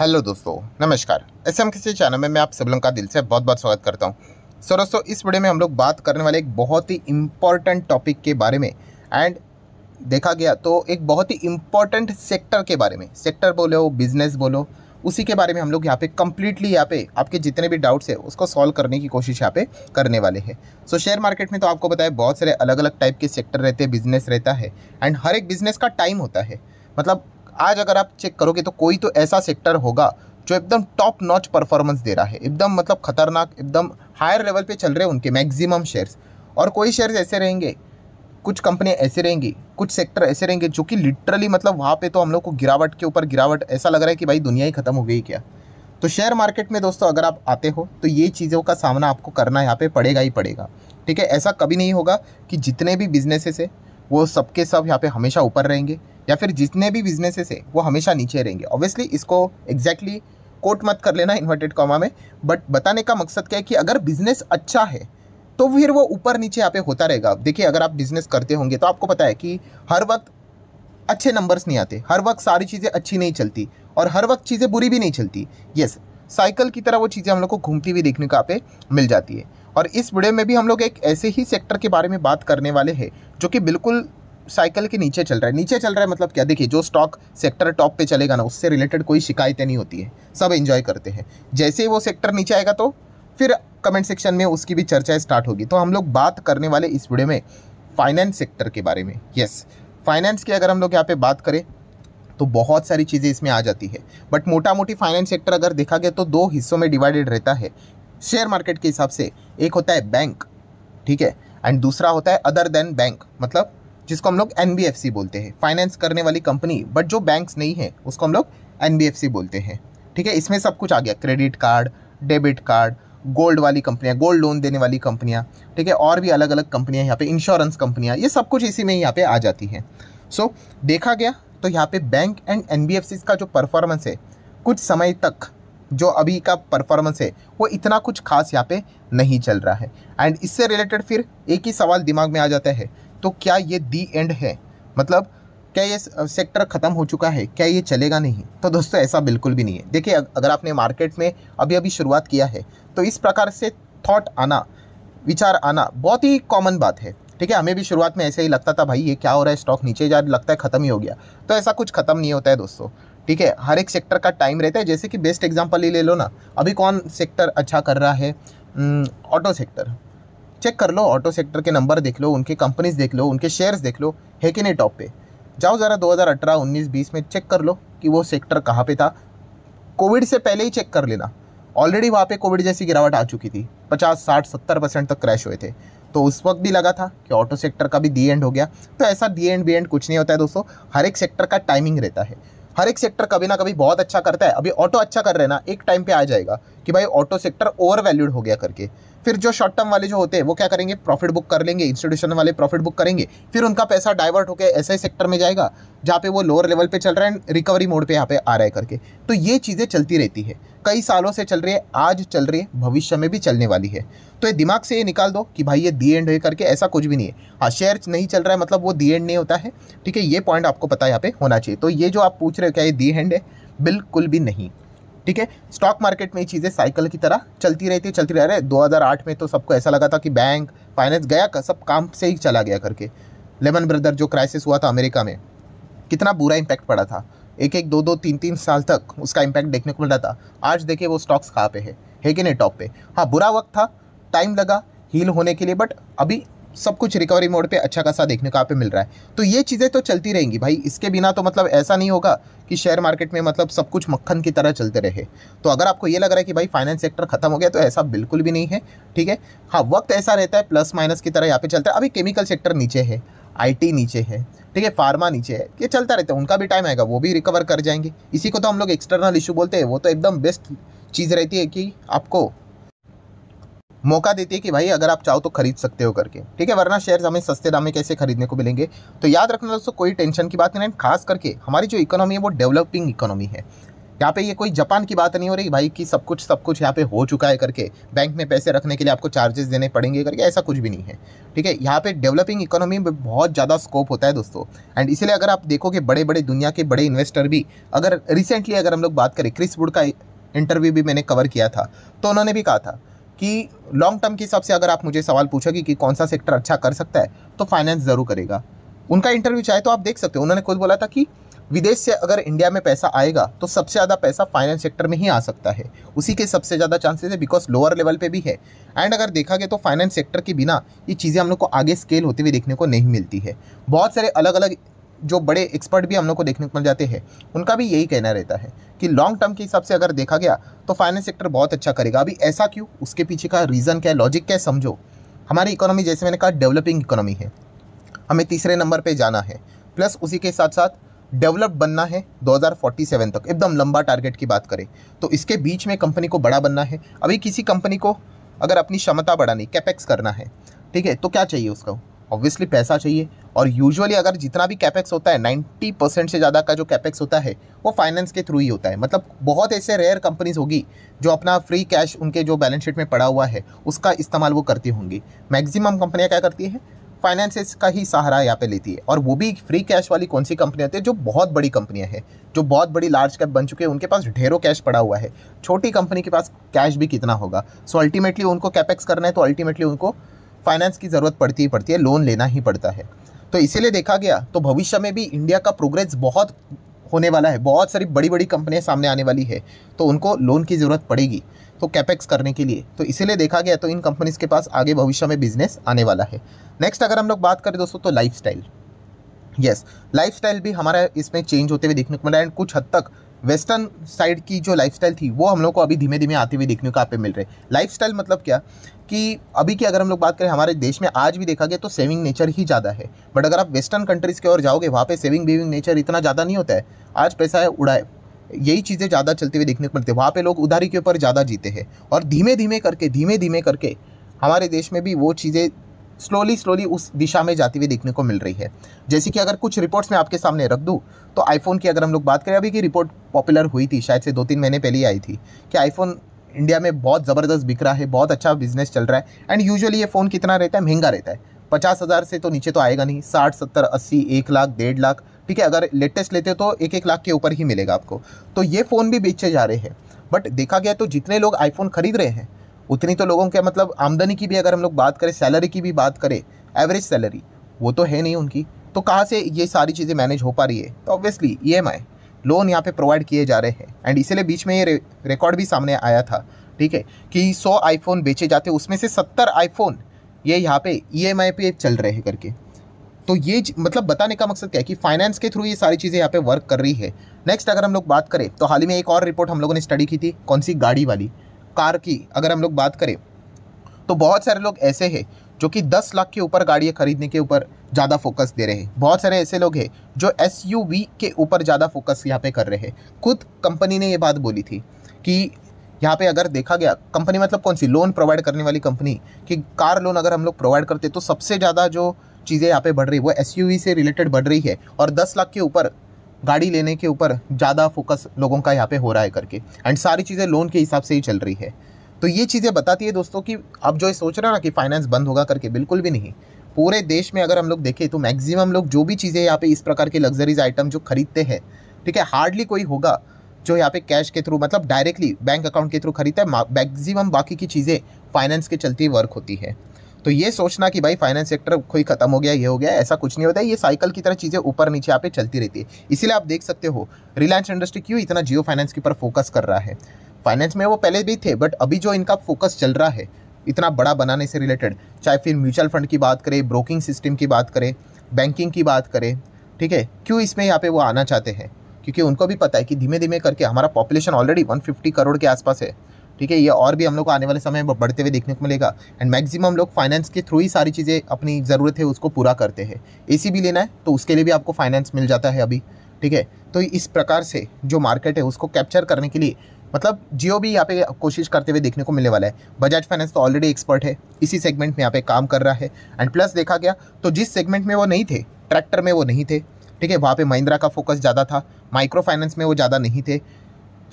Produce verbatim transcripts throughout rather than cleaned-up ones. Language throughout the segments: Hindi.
हेलो दोस्तों, नमस्कार। एस एम किसी चैनल में मैं आप सब लोगों का दिल से बहुत बहुत स्वागत करता हूं। सो दोस्तों, इस वीडियो में हम लोग बात करने वाले एक बहुत ही इम्पॉर्टेंट टॉपिक के बारे में, एंड देखा गया तो एक बहुत ही इम्पॉर्टेंट सेक्टर के बारे में, सेक्टर बोलो बिजनेस बोलो, उसी के बारे में हम लोग यहाँ पे कम्प्लीटली यहाँ पे आपके जितने भी डाउट्स है उसको सॉल्व करने की कोशिश यहाँ पे करने वाले हैं। सो शेयर मार्केट में तो आपको बताया बहुत सारे अलग अलग टाइप के सेक्टर रहते हैं, बिजनेस रहता है, एंड हर एक बिजनेस का टाइम होता है। मतलब आज अगर आप चेक करोगे तो कोई तो ऐसा सेक्टर होगा जो एकदम टॉप नॉच परफॉर्मेंस दे रहा है, एकदम मतलब खतरनाक, एकदम हायर लेवल पे चल रहे हैं उनके मैक्सिमम शेयर्स, और कोई शेयर्स ऐसे रहेंगे, कुछ कंपनियां ऐसे रहेंगी, कुछ सेक्टर ऐसे रहेंगे जो कि लिटरली मतलब वहाँ पे तो हम लोग को गिरावट के ऊपर गिरावट, ऐसा लग रहा है कि भाई दुनिया ही खत्म हो गई क्या। तो शेयर मार्केट में दोस्तों अगर आप आते हो तो ये चीज़ों का सामना आपको करना यहाँ पे पड़ेगा ही पड़ेगा, ठीक है। ऐसा कभी नहीं होगा कि जितने भी बिजनेसेस है वो सबके सब यहाँ पे हमेशा ऊपर रहेंगे, या फिर जितने भी बिजनेसेस है वो हमेशा नीचे रहेंगे। ऑब्वियसली इसको एग्जैक्टली कोट मत कर लेना इन्वर्टेड कॉमा में, बट बताने का मकसद क्या है कि अगर बिजनेस अच्छा है तो फिर वो ऊपर नीचे यहाँ पे होता रहेगा। देखिए, अगर आप बिजनेस करते होंगे तो आपको पता है कि हर वक्त अच्छे नंबर्स नहीं आते, हर वक्त सारी चीज़ें अच्छी नहीं चलती और हर वक्त चीज़ें बुरी भी नहीं चलती। यस, साइकिल की तरह वो चीज़ें हम लोग को घूमती हुई देखने को यहाँ पे मिल जाती है। और इस वीडियो में भी हम लोग एक ऐसे ही सेक्टर के बारे में बात करने वाले हैं जो कि बिल्कुल साइकिल के नीचे चल रहा है। नीचे चल रहा है मतलब क्या, देखिए जो स्टॉक सेक्टर टॉप पे चलेगा ना उससे रिलेटेड कोई शिकायतें नहीं होती है, सब एंजॉय करते हैं। जैसे ही वो सेक्टर नीचे आएगा तो फिर कमेंट सेक्शन में उसकी भी चर्चा स्टार्ट होगी। तो हम लोग बात करने वाले इस वीडियो में फाइनेंस सेक्टर के बारे में। यस, फाइनेंस की अगर हम लोग यहाँ पे बात करें तो बहुत सारी चीज़ें इसमें आ जाती है, बट मोटा मोटी फाइनेंस सेक्टर अगर देखा गया तो दो हिस्सों में डिवाइडेड रहता है शेयर मार्केट के हिसाब से। एक होता है बैंक, ठीक है, एंड दूसरा होता है अदर देन बैंक, मतलब जिसको हम लोग एन बी एफ सी बोलते हैं, फाइनेंस करने वाली कंपनी, बट जो बैंक्स नहीं है उसको हम लोग एन बी एफ सी बोलते हैं, ठीक है। इसमें सब कुछ आ गया, credit card, debit card, gold वाली कंपनियां, गोल्ड लोन देने वाली कंपनियां, ठीक है, और भी अलग अलग कंपनियां यहाँ पे, इंश्योरेंस कंपनियां, ये सब कुछ इसी में यहाँ पे आ जाती हैं। सो so, देखा गया तो यहाँ पे bank and N B F C का जो परफॉर्मेंस है कुछ समय तक, जो अभी का परफॉर्मेंस है वो इतना कुछ खास यहाँ पे नहीं चल रहा है। एंड इससे रिलेटेड फिर एक ही सवाल दिमाग में आ जाता है, तो क्या ये दी एंड है, मतलब क्या ये सेक्टर ख़त्म हो चुका है, क्या ये चलेगा नहीं? तो दोस्तों ऐसा बिल्कुल भी नहीं है। देखिए, अगर आपने मार्केट में अभी अभी शुरुआत किया है तो इस प्रकार से थॉट आना, विचार आना बहुत ही कॉमन बात है, ठीक है। हमें भी शुरुआत में ऐसे ही लगता था, भाई ये क्या हो रहा है, स्टॉक नीचे जा, लगता है ख़त्म ही हो गया। तो ऐसा कुछ ख़त्म नहीं होता है दोस्तों, ठीक है। हर एक सेक्टर का टाइम रहता है, जैसे कि बेस्ट एग्जाम्पल ही ले लो ना, अभी कौन सेक्टर अच्छा कर रहा है, ऑटो सेक्टर चेक कर लो, ऑटो सेक्टर के नंबर देख लो, उनके कंपनीज देख लो, उनके शेयर्स देख लो, है कि नहीं टॉप पे। जाओ ज़रा दो हज़ार अठारह, उन्नीस, बीस में चेक कर लो कि वो सेक्टर कहाँ पे था। कोविड से पहले ही चेक कर लेना, ऑलरेडी वहाँ पे कोविड जैसी गिरावट आ चुकी थी, पचास, साठ, सत्तर परसेंट तक क्रैश हुए थे। तो उस वक्त भी लगा था कि ऑटो सेक्टर का भी दी एंड हो गया। तो ऐसा दी एंड बी एंड कुछ नहीं होता है दोस्तों, हर एक सेक्टर का टाइमिंग रहता है, हर एक सेक्टर कभी ना कभी बहुत अच्छा करता है। अभी ऑटो अच्छा कर रहे हैं ना, एक टाइम पे आ जाएगा कि भाई ऑटो सेक्टर ओवर वैल्यूड हो गया करके, फिर जो शॉर्ट टर्म वाले जो होते हैं वो क्या करेंगे, प्रॉफिट बुक कर लेंगे, इंस्टीट्यूशन वाले प्रॉफिट बुक करेंगे, फिर उनका पैसा डाइवर्ट होकर ऐसे सेक्टर में जाएगा जहाँ पे वो लोअर लेवल पे चल रहा है, रिकवरी मोड पे यहाँ पे आ रहा है करके। तो ये चीज़ें चलती रहती है, कई सालों से चल रही है, आज चल रही है, भविष्य में भी चलने वाली है। तो ये दिमाग से ये निकाल दो कि भाई ये दी एंड है करके, ऐसा कुछ भी नहीं है। हाँ, शेयर नहीं चल रहा है मतलब वो दी एंड नहीं होता है, ठीक है, ये पॉइंट आपको पता यहाँ पे होना चाहिए। तो ये जो आप पूछ रहे हो क्या ये दी एंड है, बिल्कुल भी नहीं, ठीक है। स्टॉक मार्केट में चीज़ें साइकिल की तरह चलती रहती है, चलती रह रहे। दो हज़ार आठ में तो सबको ऐसा लगा था कि बैंक फाइनेंस गया का सब काम से ही चला गया करके। लेमन ब्रदर जो क्राइसिस हुआ था अमेरिका में, कितना बुरा इम्पैक्ट पड़ा था, एक एक दो दो तीन तीन साल तक उसका इम्पैक्ट देखने को मिल रहा था। आज देखिए वो स्टॉक्स कहाँ पे है, है कि नहीं टॉप पे। हाँ, बुरा वक्त था, टाइम लगा हील होने के लिए, बट अभी सब कुछ रिकवरी मोड पे अच्छा खासा देखने को यहाँ पे मिल रहा है। तो ये चीज़ें तो चलती रहेंगी भाई, इसके बिना तो मतलब ऐसा नहीं होगा कि शेयर मार्केट में मतलब सब कुछ मक्खन की तरह चलते रहे। तो अगर आपको ये लग रहा है कि भाई फाइनेंस सेक्टर खत्म हो गया, तो ऐसा बिल्कुल भी नहीं है, ठीक है। हाँ, वक्त ऐसा रहता है, प्लस माइनस की तरह यहाँ पे चलता है। अभी केमिकल सेक्टर नीचे है, आई टी नीचे है, ठीक है, फार्मा नीचे है, ये चलता रहता है, उनका भी टाइम आएगा, वो भी रिकवर कर जाएंगे। इसी को तो हम लोग एक्सटर्नल इशू बोलते हैं। वो तो एकदम बेस्ट चीज़ रहती है कि आपको मौका देती है कि भाई अगर आप चाहो तो खरीद सकते हो करके, ठीक है, वरना शेयर्स हमें सस्ते दाम में कैसे खरीदने को मिलेंगे। तो याद रखना दोस्तों, कोई टेंशन की बात नहीं है। खास करके हमारी जो इकोनॉमी है वो डेवलपिंग इकोनॉमी है, यहाँ पे ये कोई जापान की बात नहीं हो रही भाई कि सब कुछ सब कुछ यहाँ पे हो चुका है करके, बैंक में पैसे रखने के लिए आपको चार्जेस देने पड़ेंगे करके, ऐसा कुछ भी नहीं है। ठीक है, यहाँ पे डेवलपिंग इकोनॉमी में बहुत ज़्यादा स्कोप होता है दोस्तों। एंड इसीलिए अगर आप देखोगे बड़े बड़े दुनिया के बड़े इन्वेस्टर भी, अगर रिसेंटली अगर हम लोग बात करें, क्रिस वुड का इंटरव्यू भी मैंने कवर किया था, तो उन्होंने भी कहा था कि लॉन्ग टर्म के हिसाब से अगर आप मुझे सवाल पूछोगे कि कौन सा सेक्टर अच्छा कर सकता है तो फाइनेंस ज़रूर करेगा। उनका इंटरव्यू चाहे तो आप देख सकते हो, उन्होंने खुद बोला था कि विदेश से अगर इंडिया में पैसा आएगा तो सबसे ज़्यादा पैसा फाइनेंस सेक्टर में ही आ सकता है, उसी के सबसे ज़्यादा चांसेस है बिकॉज लोअर लेवल पे भी है। एंड अगर देखा गया तो फाइनेंस सेक्टर के बिना ये चीज़ें हम लोग को आगे स्केल होते हुए देखने को नहीं मिलती है। बहुत सारे अलग अलग जो बड़े एक्सपर्ट भी हम लोग को देखने को मिल जाते हैं, उनका भी यही कहना रहता है कि लॉन्ग टर्म के हिसाब से अगर देखा गया तो फाइनेंस सेक्टर बहुत अच्छा करेगा। अभी ऐसा क्यों, उसके पीछे का रीज़न क्या है, लॉजिक क्या है, समझो। हमारी इकोनॉमी जैसे मैंने कहा डेवलपिंग इकोनॉमी है, हमें तीसरे नंबर पर जाना है, प्लस उसी के साथ साथ डेवलप बनना है दो हज़ार सैंतालीस तक, एकदम लंबा टारगेट की बात करें तो। इसके बीच में कंपनी को बड़ा बनना है। अभी किसी कंपनी को अगर अपनी क्षमता बढ़ानी, कैपेक्स करना है, ठीक है, तो क्या चाहिए उसको, ऑब्वियसली पैसा चाहिए। और यूजुअली अगर जितना भी कैपेक्स होता है नब्बे परसेंट से ज़्यादा का जो कैपेक्स होता है वो फाइनेंस के थ्रू ही होता है। मतलब बहुत ऐसे रेयर कंपनीज होगी जो अपना फ्री कैश उनके जो बैलेंस शीट में पड़ा हुआ है उसका इस्तेमाल वो करती होंगी। मैक्सिमम कंपनियाँ क्या करती है, फाइनेंसेस का ही सहारा यहाँ पे लेती है, और वो भी फ्री कैश वाली कौन सी कंपनियाँ होती है, जो बहुत बड़ी कंपनियाँ हैं, जो बहुत बड़ी लार्ज कैप बन चुके हैं, उनके पास ढेरों कैश पड़ा हुआ है। छोटी कंपनी के पास कैश भी कितना होगा, सो अल्टीमेटली उनको कैपेक्स करना है तो अल्टीमेटली उनको फाइनेंस की ज़रूरत पड़ती ही पड़ती है, लोन लेना ही पड़ता है। तो इसीलिए देखा गया तो भविष्य में भी इंडिया का प्रोग्रेस बहुत होने वाला है, बहुत सारी बड़ी बड़ी कंपनियाँ सामने आने वाली है, तो उनको लोन की ज़रूरत पड़ेगी तो कैपेक्स करने के लिए। तो इसीलिए देखा गया तो इन कंपनीज़ के पास आगे भविष्य में बिजनेस आने वाला है। नेक्स्ट अगर हम लोग बात करें दोस्तों तो लाइफस्टाइल, यस लाइफस्टाइल भी हमारा इसमें चेंज होते हुए देखने को मिला। एंड कुछ हद तक वेस्टर्न साइड की जो लाइफस्टाइल थी वो हम लोग को अभी धीमे धीमे आते हुए देखने को आप पे मिल रहे। लाइफस्टाइल मतलब क्या कि अभी की अगर हम लोग बात करें हमारे देश में आज भी देखा गया तो सेविंग नेचर ही ज़्यादा है, बट अगर आप वेस्टर्न कंट्रीज़ की ओर जाओगे वहाँ पे सेविंग बीविंग नेचर इतना ज़्यादा नहीं होता है। आज पैसा है उड़ाए, यही चीज़ें ज़्यादा चलते हुए देखने को मिलती है। वहाँ पर लोग उधारी के ऊपर ज़्यादा जीते हैं, और धीमे धीमे करके धीमे धीमे करके हमारे देश में भी वो चीज़ें स्लोली स्लोली उस दिशा में जाती हुई देखने को मिल रही है। जैसे कि अगर कुछ रिपोर्ट्स मैं आपके सामने रख दूँ तो आईफोन की अगर हम लोग बात करें, अभी की रिपोर्ट पॉपुलर हुई थी, शायद से दो तीन महीने पहले आई थी, कि आईफोन इंडिया में बहुत ज़बरदस्त बिक रहा है, बहुत अच्छा बिजनेस चल रहा है। एंड यूजुअली ये फ़ोन कितना रहता है, महंगा रहता है, पचास हज़ार से तो नीचे तो आएगा नहीं, साठ सत्तर अस्सी एक लाख डेढ़ लाख, ठीक है, अगर लेटेस्ट लेते हो तो एक एक लाख के ऊपर ही मिलेगा आपको। तो ये फ़ोन भी बेचे जा रहे हैं, बट देखा गया तो जितने लोग आईफोन खरीद रहे हैं उतनी तो लोगों के मतलब आमदनी की भी अगर हम लोग बात करें, सैलरी की भी बात करें, एवरेज सैलरी वो तो है नहीं उनकी, तो कहाँ से ये सारी चीज़ें मैनेज हो पा रही है। तो obviously E M I loan यहाँ पे प्रोवाइड किए जा रहे हैं। एंड इसीलिए बीच में ये रे, रिकॉर्ड भी सामने आया था, ठीक है, कि सौ आईफोन बेचे जाते उसमें से सत्तर आईफोन ये यहाँ पे ई एम आई पे चल रहे हैं करके। तो ये मतलब बताने का मकसद क्या है कि फाइनेंस के थ्रू ये सारी चीज़ें यहाँ पे वर्क कर रही है। नेक्स्ट अगर हम लोग बात करें तो हाल ही में एक और रिपोर्ट हम लोगों ने स्टडी की थी, कौन सी, गाड़ी वाली, कार की अगर हम लोग बात करें तो बहुत सारे लोग ऐसे हैं जो कि दस लाख के ऊपर गाड़ियाँ खरीदने के ऊपर ज़्यादा फोकस दे रहे हैं। बहुत सारे ऐसे लोग हैं जो एसयूवी के ऊपर ज़्यादा फोकस यहाँ पे कर रहे हैं। खुद कंपनी ने ये बात बोली थी कि यहाँ पे अगर देखा गया, कंपनी मतलब कौन सी, लोन प्रोवाइड करने वाली कंपनी, कि कार लोन अगर हम लोग प्रोवाइड करते तो सबसे ज़्यादा जो चीज़ें यहाँ पर बढ़ रही है वो एसयूवी से रिलेटेड बढ़ रही है, और दस लाख के ऊपर गाड़ी लेने के ऊपर ज़्यादा फोकस लोगों का यहाँ पे हो रहा है करके। एंड सारी चीज़ें लोन के हिसाब से ही चल रही है। तो ये चीज़ें बताती है दोस्तों कि आप जो सोच रहे हो ना कि फाइनेंस बंद होगा करके, बिल्कुल भी नहीं। पूरे देश में अगर हम लोग देखें तो मैक्सिमम लोग जो भी चीज़ें यहाँ पे इस प्रकार के लग्जरीज आइटम जो खरीदते हैं, ठीक है, हार्डली कोई होगा जो यहाँ पे कैश के थ्रू मतलब डायरेक्टली बैंक अकाउंट के थ्रू खरीदता है। मैक्सिमम बाकी की चीज़ें फाइनेंस के चलते वर्क होती है। तो ये सोचना कि भाई फाइनेंस सेक्टर कोई ख़त्म हो गया, ये हो गया, ऐसा कुछ नहीं होता है। ये साइकिल की तरह चीज़ें ऊपर नीचे यहाँ पे चलती रहती है। इसीलिए आप देख सकते हो रिलायंस इंडस्ट्री क्यों इतना जियो फाइनेंस के ऊपर फोकस कर रहा है। फाइनेंस में वो पहले भी थे, बट अभी जो इनका फोकस चल रहा है इतना बड़ा बनाने से रिलेटेड, चाहे फिर म्यूचुअल फंड की बात करें, ब्रोकिंग सिस्टम की बात करें, बैंकिंग की बात करें, ठीक है, क्यों इसमें यहाँ पर वो आना चाहते हैं, क्योंकि उनको भी पता है कि धीमे धीमे करके हमारा population already one fifty crore के आसपास है, ठीक है, ये और भी हम लोग को आने वाले समय में बढ़ते हुए देखने को मिलेगा। एंड मैक्सिमम लोग फाइनेंस के थ्रू ही सारी चीज़ें अपनी ज़रूरत है उसको पूरा करते हैं। एसी भी लेना है तो उसके लिए भी आपको फाइनेंस मिल जाता है अभी, ठीक है। तो इस प्रकार से जो मार्केट है उसको कैप्चर करने के लिए मतलब जियो भी यहाँ पे कोशिश करते हुए देखने को मिलने वाला है। बजाज फाइनेंस तो ऑलरेडी एक्सपर्ट है, इसी सेगमेंट में यहाँ पे काम कर रहा है। एंड प्लस देखा गया तो जिस सेगमेंट में वो नहीं थे, ट्रैक्टर में वो नहीं थे, ठीक है, वहाँ पर महिंद्रा का फोकस ज़्यादा था, माइक्रो फाइनेंस में वो ज़्यादा नहीं थे,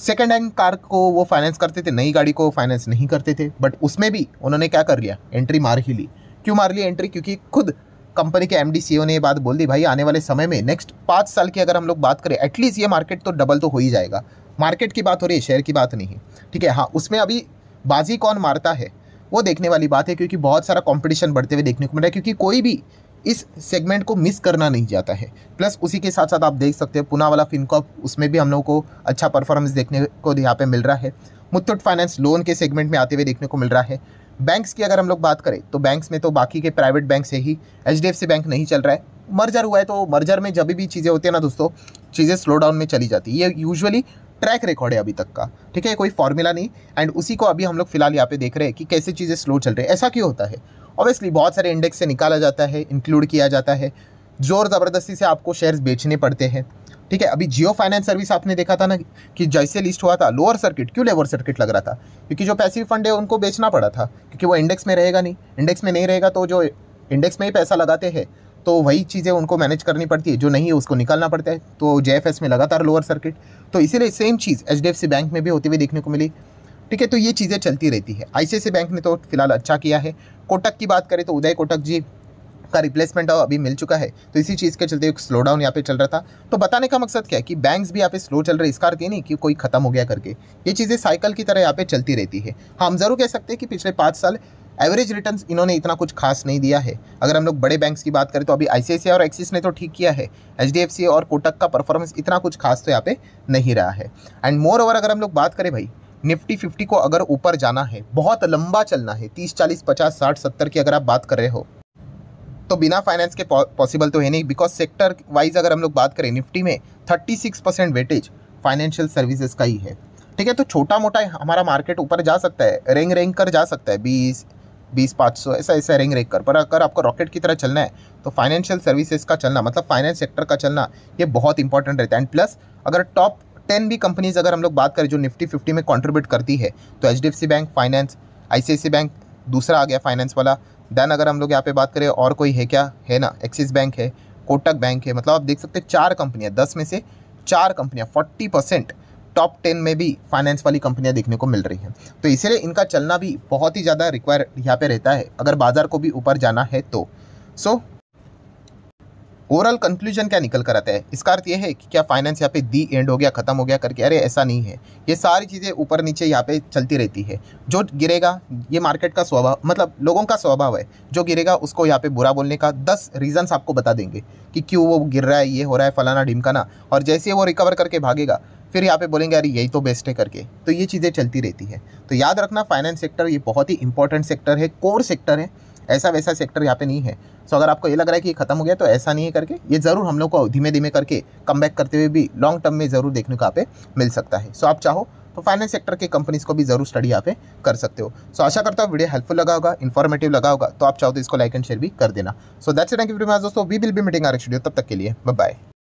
सेकेंड हैंड कार को वो फाइनेंस करते थे, नई गाड़ी को फाइनेंस नहीं करते थे, बट उसमें भी उन्होंने क्या कर लिया, एंट्री मार ही ली। क्यों मार ली एंट्री? क्योंकि खुद कंपनी के एमडी सीईओ ने ये बात बोल दी, भाई आने वाले समय में नेक्स्ट पाँच साल की अगर हम लोग बात करें एटलीस्ट ये मार्केट तो डबल तो हो ही जाएगा। मार्केट की बात हो रही है, शेयर की बात नहीं, ठीक है। हाँ, उसमें अभी बाजी कौन मारता है वो देखने वाली बात है, क्योंकि बहुत सारा कॉम्पिटिशन बढ़ते हुए देखने को मिल रहा है, क्योंकि कोई भी इस सेगमेंट को मिस करना नहीं चाहता है। प्लस उसी के साथ साथ आप देख सकते हैं पुनावाला फिनकॉर्प, उसमें भी हम लोग को अच्छा परफॉर्मेंस देखने को यहाँ पे मिल रहा है। मुथुट फाइनेंस लोन के सेगमेंट में आते हुए देखने को मिल रहा है। बैंक्स की अगर हम लोग बात करें तो बैंक्स में तो बाकी के प्राइवेट बैंक से ही H D F C bank नहीं चल रहा है, मर्जर हुआ है। तो मर्जर में जब भी चीज़ें होती है ना दोस्तों, चीज़ें स्लो डाउन में चली जाती है, ये यूजुअली ट्रैक रिकॉर्ड है अभी तक का, ठीक है, कोई फॉर्मूला नहीं। एंड उसी को अभी हम लोग फिलहाल यहाँ पे देख रहे हैं कि कैसे चीज़ें स्लो चल रही है। ऐसा क्यों होता है? ऑब्वियसली बहुत सारे इंडेक्स से निकाला जाता है, इंक्लूड किया जाता है, जोर ज़बरदस्ती से आपको शेयर्स बेचने पड़ते हैं, ठीक है। अभी जियो फाइनेंस सर्विस आपने देखा था ना कि जैसे लिस्ट हुआ था लोअर सर्किट, क्यों लोअर सर्किट लग रहा था? क्योंकि जो पैसिव फंड है उनको बेचना पड़ा था, क्योंकि वो इंडेक्स में रहेगा नहीं। इंडेक्स में नहीं रहेगा तो जो इंडेक्स में ही पैसा लगाते हैं तो वही चीज़ें उनको मैनेज करनी पड़ती है, जो नहीं है उसको निकालना पड़ता है। तो जेएफएस में लगातार लोअर सर्किट, तो इसीलिए सेम चीज़ एचडीएफसी बैंक में भी होती हुई देखने को मिली, ठीक है। तो ये चीज़ें चलती रहती है। आई C I C I bank ने तो फिलहाल अच्छा किया है। कोटक की बात करें तो उदय कोटक जी का रिप्लेसमेंट अभी मिल चुका है, तो इसी चीज़ के चलते एक स्लो डाउन यहाँ पे चल रहा था। तो बताने का मकसद क्या है कि बैंक्स भी यहाँ पे स्लो चल रहे, इसका अर्थ ये नहीं कि कोई खत्म हो गया करके। ये चीज़ें साइकिल की तरह यहाँ पे चलती रहती है। हम जरूर कह सकते हैं कि पिछले पाँच साल एवरेज रिटर्न्स इन्होंने इतना कुछ खास नहीं दिया है। अगर हम लोग बड़े बैंक्स की बात करें तो अभी आईसीआईसीआई और एक्सिस ने तो ठीक किया है, एचडीएफसी और कोटक का परफॉर्मेंस इतना कुछ खास तो यहाँ पे नहीं रहा है। एंड मोर ओवर अगर हम लोग बात करें भाई, निफ्टी फिफ्टी को अगर ऊपर जाना है, बहुत लंबा चलना है, तीस चालीस पचास साठ सत्तर की अगर आप बात कर रहे हो तो बिना फाइनेंस के पॉसिबल तो है नहीं। बिकॉज सेक्टर वाइज अगर हम लोग बात करें निफ्टी में thirty six percent weightage financial services का ही है, ठीक है। तो छोटा मोटा हमारा मार्केट ऊपर जा सकता है, रेंग रेंग कर जा सकता है, बीस बीस पाँच सौ ऐसा ऐसा रेंग रेंग कर। पर अगर आपको रॉकेट की तरह चलना है तो फाइनेंशियल सर्विसेज का चलना, मतलब फाइनेंस सेक्टर का चलना, ये बहुत इंपॉर्टेंट रहता है। एंड प्लस अगर टॉप टेन भी कंपनीज अगर हम लोग बात करें जो निफ्टी फिफ्टी में कॉन्ट्रीब्यूट करती है तो H D F C bank, finance, I C I C I bank, दूसरा आ गया फाइनेंस वाला। देन अगर हम लोग यहाँ पे बात करें और कोई है क्या, है ना, एक्सिस बैंक है, कोटक बैंक है। मतलब आप देख सकते हैं चार कंपनियाँ, दस में से चार कंपनियाँ फोर्टी परसेंट टॉप टेन में भी फाइनेंस वाली कंपनियां देखने को मिल रही हैं। तो इसीलिए इनका चलना भी बहुत ही ज़्यादा रिक्वायर यहाँ पे रहता है अगर बाजार को भी ऊपर जाना है तो। सो ओवरऑल कंक्लूजन क्या निकल कर आता है, इसका अर्थ यह है कि क्या फाइनेंस यहाँ पे दी एंड हो गया, ख़त्म हो गया करके? अरे ऐसा नहीं है, ये सारी चीज़ें ऊपर नीचे यहाँ पे चलती रहती है। जो गिरेगा, ये मार्केट का स्वभाव, मतलब लोगों का स्वभाव है, जो गिरेगा उसको यहाँ पे बुरा बोलने का दस रीजन्स आपको बता देंगे कि क्यों वो गिर रहा है, ये हो रहा है, फलाना ढिमकाना। और जैसे वो रिकवर करके भागेगा फिर यहाँ पे बोलेंगे अरे यही तो बेस्ट है करके। तो ये चीज़ें चलती रहती है। तो याद रखना, फाइनेंस सेक्टर ये बहुत ही इंपॉर्टेंट सेक्टर है, कोर सेक्टर है, ऐसा वैसा सेक्टर यहाँ पे नहीं है। सो अगर आपको ये लग रहा है कि ये खत्म हो गया तो ऐसा नहीं है करके, ये ज़रूर हम लोग को धीमे धीमे करके कम बैक करते हुए भी लॉन्ग टर्म में ज़रूर देखने को यहाँ पे मिल सकता है। सो आप चाहो तो फाइनेंस सेक्टर के कंपनीज़ को भी जरूर स्टडी यहाँ पे कर सकते हो। सो आशा करता हूँ वीडियो हेल्पफुल लगा होगा, इन्फॉर्मेटिव लगा होगा। तो आप चाहो तो इसको लाइक एंड शेयर भी कर देना। So that's it, thank you very much दोस्तों, we will be meeting our studio, तब तक के लिए बाय बाय।